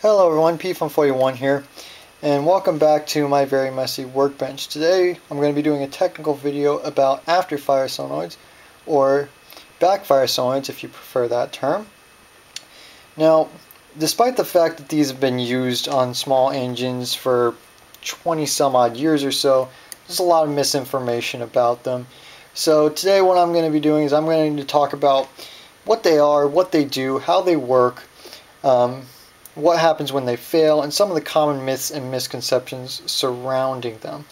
Hello everyone, P41 here, and welcome back to my very messy workbench. Today I'm going to be doing a technical video about after-fire solenoids, or backfire solenoids if you prefer that term. Now, despite the fact that these have been used on small engines for 20 some odd years or so, there's a lot of misinformation about them. So today what I'm going to be doing is I'm going to talk about what they are, what they do, how they work, what happens when they fail, and some of the common myths and misconceptions surrounding them.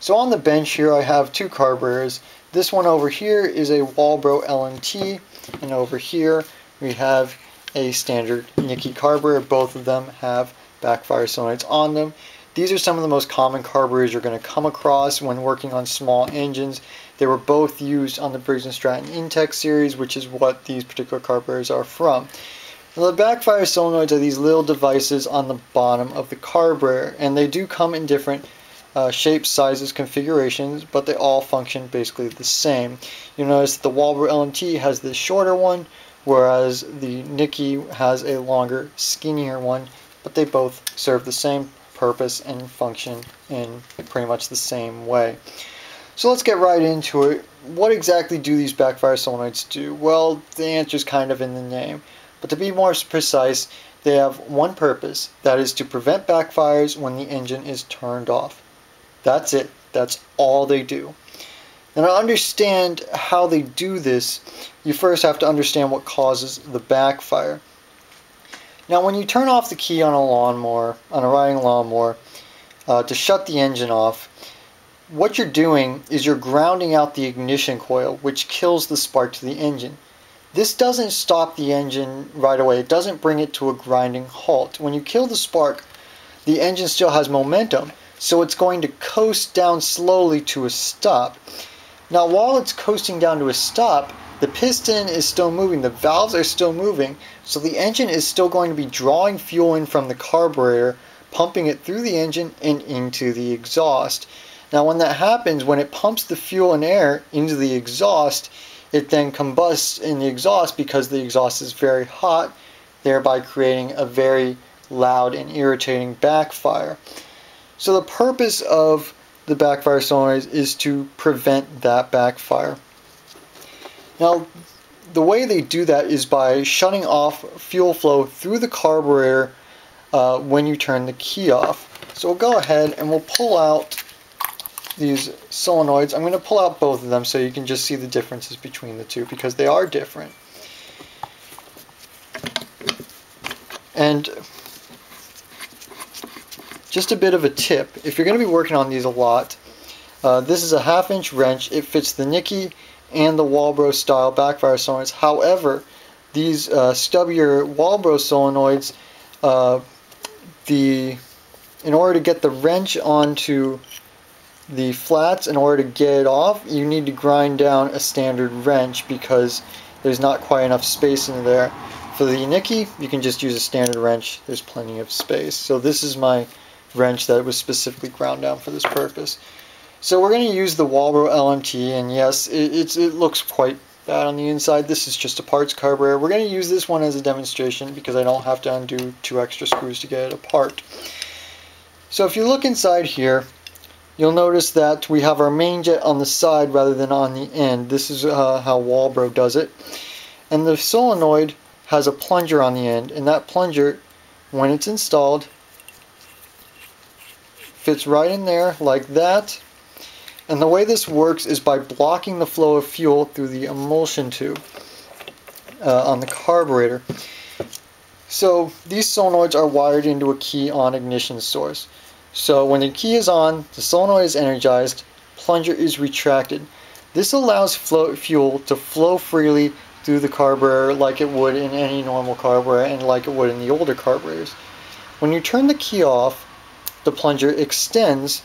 So on the bench here I have two carburetors. This one over here is a Walbro LMT, and over here we have a standard Nikki carburetor. Both of them have backfire solenoids on them. These are some of the most common carburetors you're going to come across when working on small engines. They were both used on the Briggs & Stratton Intech series, which is what these particular carburetors are from. Now, the backfire solenoids are these little devices on the bottom of the carburetor, and they do come in different shapes, sizes, configurations, but they all function basically the same. You'll notice that the Walbro LMT has this shorter one, whereas the Nikki has a longer, skinnier one, but they both serve the same purpose and function in pretty much the same way. So let's get right into it. What exactly do these backfire solenoids do? Well, the answer is kind of in the name. But to be more precise, they have one purpose. That is to prevent backfires when the engine is turned off. That's it. That's all they do. Now, to understand how they do this, you first have to understand what causes the backfire. Now, when you turn off the key on a lawnmower, on a riding lawnmower, to shut the engine off, what you're doing is you're grounding out the ignition coil, which kills the spark to the engine. This doesn't stop the engine right away. It doesn't bring it to a grinding halt. When you kill the spark, the engine still has momentum, so it's going to coast down slowly to a stop. Now, while it's coasting down to a stop, the piston is still moving, the valves are still moving, so the engine is still going to be drawing fuel in from the carburetor, pumping it through the engine and into the exhaust. Now, when that happens, when it pumps the fuel and air into the exhaust, it then combusts in the exhaust because the exhaust is very hot, thereby creating a very loud and irritating backfire. So the purpose of the backfire solenoid is to prevent that backfire. Now, the way they do that is by shutting off fuel flow through the carburetor when you turn the key off. So we'll go ahead and we'll pull out these solenoids. I'm going to pull out both of them so you can just see the differences between the two, because they are different. And just a bit of a tip, if you're going to be working on these a lot, this is a 1/2 inch wrench. It fits the Nikki and the Walbro style backfire solenoids. However, these stubbier Walbro solenoids, in order to get the wrench onto the flats, in order to get it off, you need to grind down a standard wrench because there's not quite enough space in there. For the Nikki, you can just use a standard wrench. There's plenty of space. So this is my wrench that was specifically ground down for this purpose. So we're going to use the Walbro LMT, and yes, it looks quite bad on the inside. This is just a parts carburetor. We're going to use this one as a demonstration because I don't have to undo two extra screws to get it apart. So if you look inside here, you'll notice that we have our main jet on the side rather than on the end. This is how Walbro does it. And the solenoid has a plunger on the end, and that plunger, when it's installed, fits right in there like that. And the way this works is by blocking the flow of fuel through the emulsion tube on the carburetor. So these solenoids are wired into a key on ignition source. So when the key is on, the solenoid is energized, plunger is retracted. This allows fuel to flow freely through the carburetor like it would in any normal carburetor and like it would in the older carburetors. When you turn the key off, the plunger extends,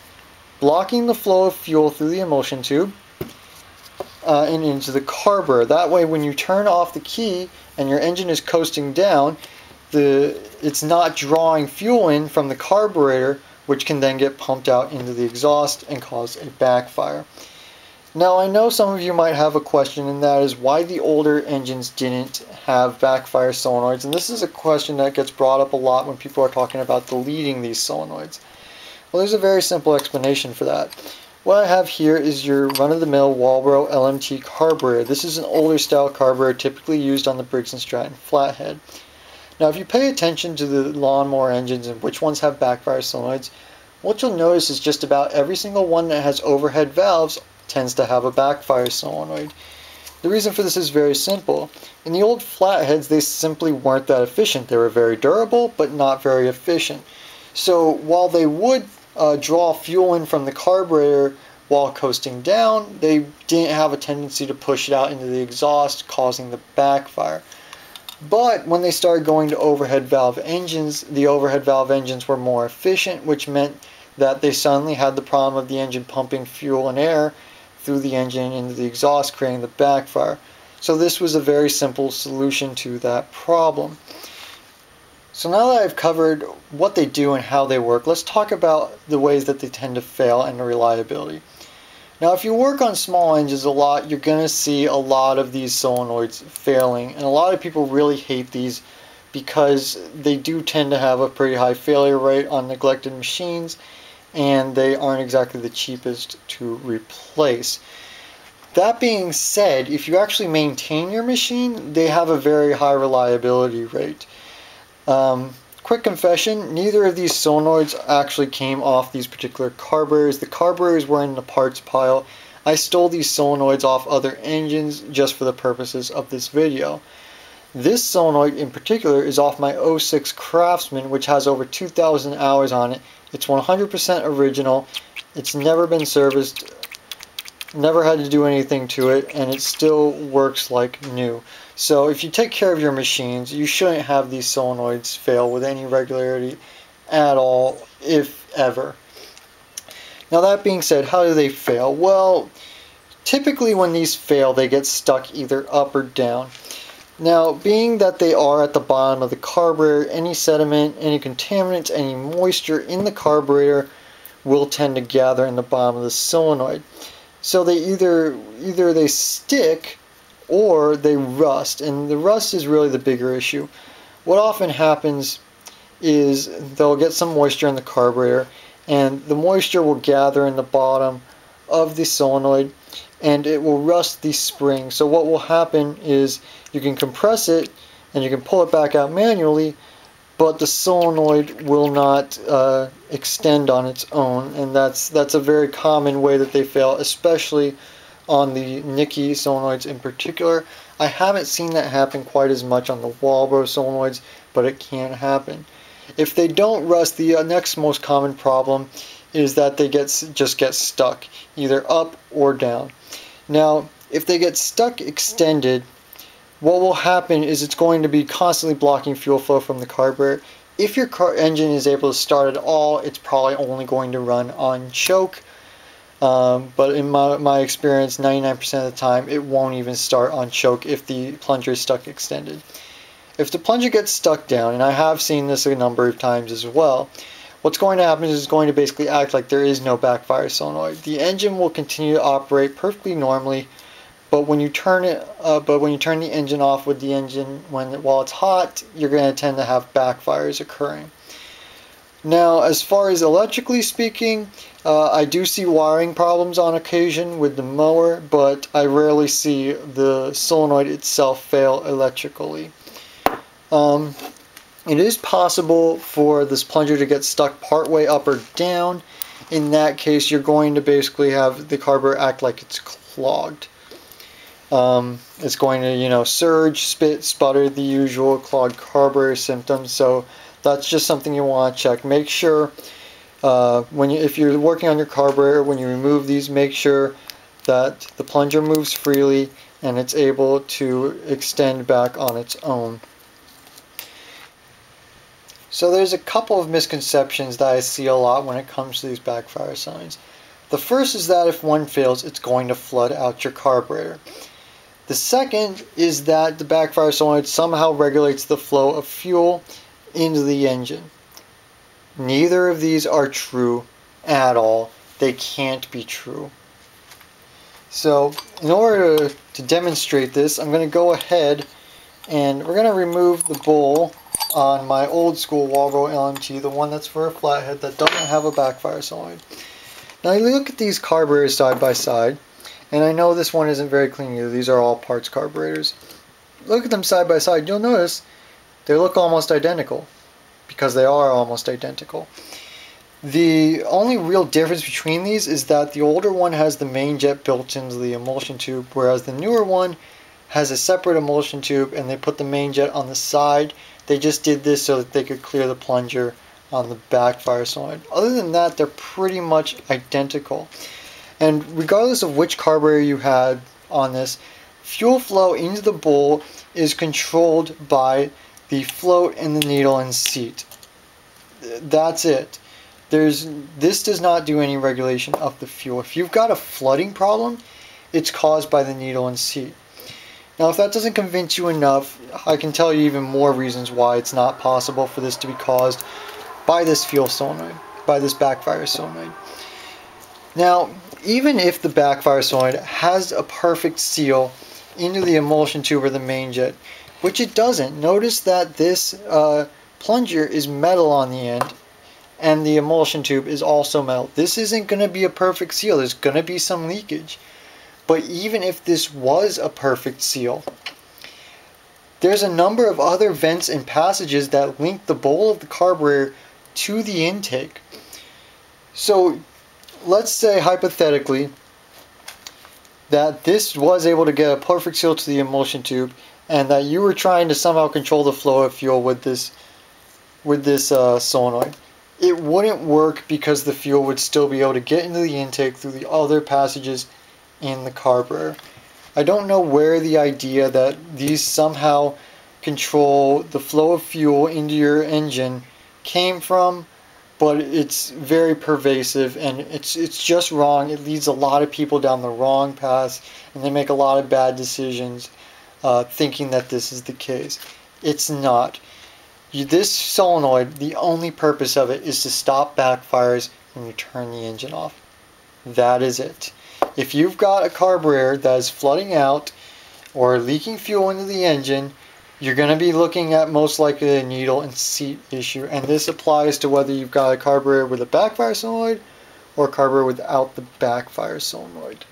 blocking the flow of fuel through the emulsion tube and into the carburetor. That way, when you turn off the key and your engine is coasting down, it's not drawing fuel in from the carburetor, which can then get pumped out into the exhaust and cause a backfire. Now I know some of you might have a question, and that is why the older engines didn't have backfire solenoids, and this is a question that gets brought up a lot when people are talking about deleting these solenoids. Well, there's a very simple explanation for that. What I have here is your run-of-the-mill Walbro LMT carburetor. This is an older style carburetor typically used on the Briggs & Stratton flathead. Now if you pay attention to the lawnmower engines and which ones have backfire solenoids, what you'll notice is just about every single one that has overhead valves tends to have a backfire solenoid. The reason for this is very simple. In the old flatheads, they simply weren't that efficient. They were very durable, but not very efficient. So while they would draw fuel in from the carburetor while coasting down, they didn't have a tendency to push it out into the exhaust, causing the backfire. But when they started going to overhead valve engines, the overhead valve engines were more efficient, which meant that they suddenly had the problem of the engine pumping fuel and air through the engine into the exhaust, creating the backfire. So this was a very simple solution to that problem. So now that I've covered what they do and how they work, let's talk about the ways that they tend to fail and the reliability. Now if you work on small engines a lot, you're going to see a lot of these solenoids failing, and a lot of people really hate these because they do tend to have a pretty high failure rate on neglected machines, and they aren't exactly the cheapest to replace. That being said, if you actually maintain your machine, they have a very high reliability rate. Quick confession, neither of these solenoids actually came off these particular carburetors. The carburetors were in the parts pile. I stole these solenoids off other engines just for the purposes of this video. This solenoid in particular is off my 06 Craftsman, which has over 2,000 hours on it. It's 100% original, it's never been serviced, never had to do anything to it, and it still works like new. So if you take care of your machines, you shouldn't have these solenoids fail with any regularity at all, if ever. Now that being said, how do they fail? Well, typically when these fail, they get stuck either up or down. Now, being that they are at the bottom of the carburetor, any sediment, any contaminants, any moisture in the carburetor will tend to gather in the bottom of the solenoid. So they either they stick or they rust, and the rust is really the bigger issue. What often happens is they'll get some moisture in the carburetor, and the moisture will gather in the bottom of the solenoid, and it will rust the spring. So what will happen is you can compress it and you can pull it back out manually, but the solenoid will not extend on its own, and that's a very common way that they fail, especially on the Nikki solenoids in particular. I haven't seen that happen quite as much on the Walbro solenoids, but it can happen. If they don't rust, the next most common problem is that they just get stuck, either up or down. Now, if they get stuck extended, what will happen is it's going to be constantly blocking fuel flow from the carburetor. If your engine is able to start at all, it's probably only going to run on choke. But in my experience, 99% of the time, it won't even start on choke if the plunger is stuck extended. If the plunger gets stuck down, and I have seen this a number of times as well, what's going to happen is it's going to basically act like there is no backfire solenoid. The engine will continue to operate perfectly normally, but when you turn it, but when you turn the engine off with the engine while it's hot, you're going to tend to have backfires occurring. Now, as far as electrically speaking, I do see wiring problems on occasion with the mower, but I rarely see the solenoid itself fail electrically. It is possible for this plunger to get stuck partway up or down. In that case, you're going to basically have the carburetor act like it's clogged. It's going to, surge, spit, sputter, the usual clogged carburetor symptoms. So that's just something you want to check. Make sure if you're working on your carburetor, when you remove these, make sure that the plunger moves freely and it's able to extend back on its own. So there's a couple of misconceptions that I see a lot when it comes to these backfire signs. The first is that if one fails, it's going to flood out your carburetor. The second is that the backfire solenoid somehow regulates the flow of fuel into the engine. Neither of these are true at all. They can't be true. So in order to demonstrate this, I'm going to go ahead and we're going to remove the bowl on my old school Walbro LMT, the one that's for a flathead that doesn't have a backfire solenoid. Now you look at these carburetors side by side, and I know this one isn't very clean either. These are all parts carburetors. Look at them side by side, you'll notice they look almost identical, because they are almost identical. The only real difference between these is that the older one has the main jet built into the emulsion tube, whereas the newer one has a separate emulsion tube and they put the main jet on the side. They just did this so that they could clear the plunger on the backfire solenoid. Other than that, they're pretty much identical. And regardless of which carburetor you had on this, fuel flow into the bowl is controlled by the float and the needle and seat. That's it. This does not do any regulation of the fuel. If you've got a flooding problem, it's caused by the needle and seat. Now, if that doesn't convince you enough, I can tell you even more reasons why it's not possible for this to be caused by this fuel solenoid, by this backfire solenoid. Now, even if the backfire solenoid has a perfect seal into the emulsion tube or the main jet, which it doesn't, notice that this plunger is metal on the end and the emulsion tube is also metal. This isn't going to be a perfect seal. There's going to be some leakage. But even if this was a perfect seal, there's a number of other vents and passages that link the bowl of the carburetor to the intake. So let's say hypothetically that this was able to get a perfect seal to the emulsion tube and that you were trying to somehow control the flow of fuel with this solenoid. It wouldn't work because the fuel would still be able to get into the intake through the other passages in the carburetor. I don't know where the idea that these somehow control the flow of fuel into your engine came from, but it's very pervasive and it's just wrong. It leads a lot of people down the wrong path and they make a lot of bad decisions thinking that this is the case. It's not. This solenoid, the only purpose of it is to stop backfires when you turn the engine off. That is it. If you've got a carburetor that is flooding out or leaking fuel into the engine, you're going to be looking at most likely a needle and seat issue. And this applies to whether you've got a carburetor with a backfire solenoid or a carburetor without the backfire solenoid.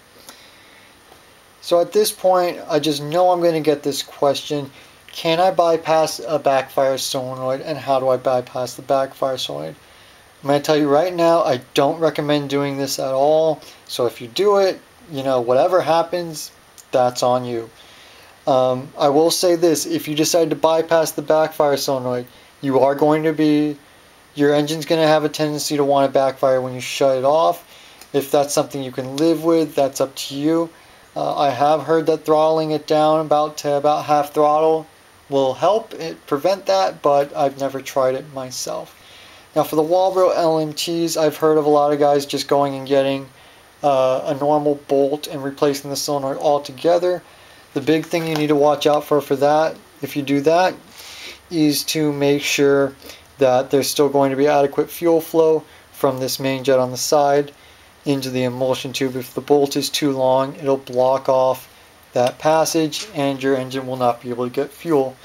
So at this point, I just know I'm going to get this question. Can I bypass a backfire solenoid, and how do I bypass the backfire solenoid? I'm going to tell you right now, I don't recommend doing this at all. So if you do it, you know, whatever happens, that's on you. I will say this, if you decide to bypass the backfire solenoid, your engine's going to have a tendency to want to backfire when you shut it off. If that's something you can live with, that's up to you. I have heard that throttling it down to about half throttle will help prevent that, but I've never tried it myself. Now for the Walbro LMTs, I've heard of a lot of guys just going and getting a normal bolt and replacing the solenoid altogether. The big thing you need to watch out for that, if you do that, is to make sure that there's still going to be adequate fuel flow from this main jet on the side into the emulsion tube. If the bolt is too long, it'll block off that passage and your engine will not be able to get fuel.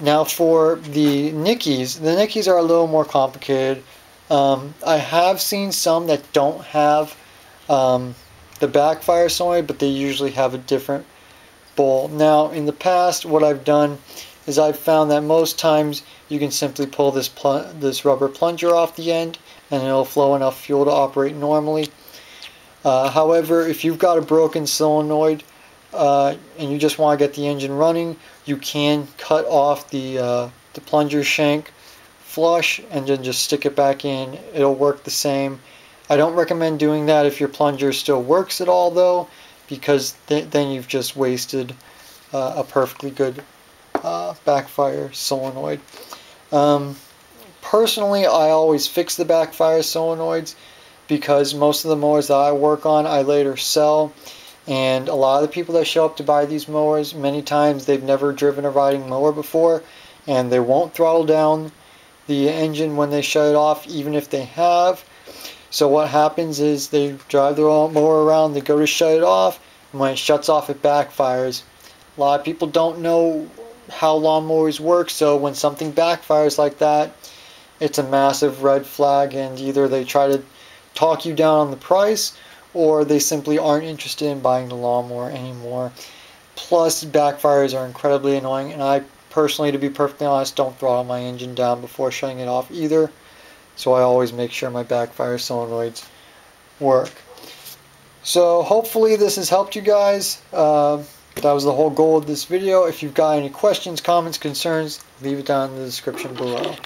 Now for the Nikkis are a little more complicated. I have seen some that don't have the backfire solenoid, but they usually have a different bowl. Now in the past, what I've done is I've found that most times you can simply pull this rubber plunger off the end and it'll flow enough fuel to operate normally. However, if you've got a broken solenoid, and you just want to get the engine running, you can cut off the plunger shank flush and then just stick it back in. It'll work the same. I don't recommend doing that if your plunger still works at all though, because then you've just wasted a perfectly good backfire solenoid. Personally, I always fix the backfire solenoids because most of the mowers that I work on I later sell. And a lot of the people that show up to buy these mowers, many times they've never driven a riding mower before, and they won't throttle down the engine when they shut it off, even if they have. So what happens is they drive their mower around, they go to shut it off, and when it shuts off, it backfires. A lot of people don't know how lawnmowers work, so when something backfires like that, it's a massive red flag, and either they try to talk you down on the price, or they simply aren't interested in buying the lawnmower anymore. Plus, backfires are incredibly annoying, and I personally, to be perfectly honest, don't throttle my engine down before shutting it off either, so I always make sure my backfire solenoids work. So hopefully this has helped you guys. That was the whole goal of this video. If you've got any questions, comments, concerns, leave it down in the description below.